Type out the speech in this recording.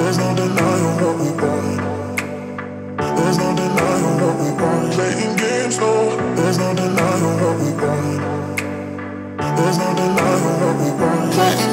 There's no denying what we want. There's no denying what we want. Playing games, no. There's no denying what we want. There's no denying what we want.